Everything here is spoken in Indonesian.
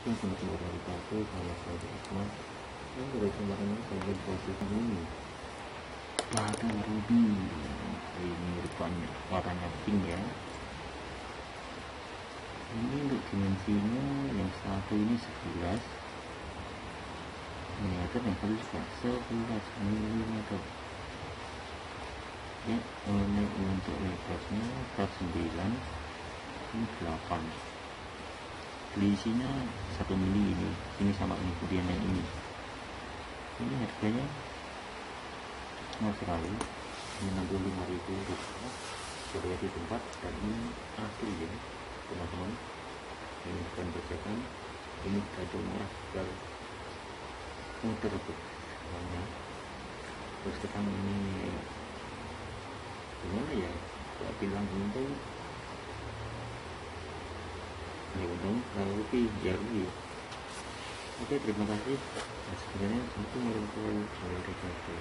Warna ruby, ini warnanya pink ya. Ini untuk dimensinya yang satu ini 11, miniatur yang satu juga 11 milimeter ya. Ini untuk lebarnya 9, ini 8, selisihnya 1 mili ini sama ini, kemudian yang ini harganya mahal sekali, 65.000 rupiah sudah di tempat, dan ini asli ya teman-teman, ini bukan bajakan, ini gado murah muter semuanya. Terus sekarang ini gimana ya, saya bilang untung ya, untung kalau rupiah. Oke, terima kasih. Sebenarnya itu merupakan dari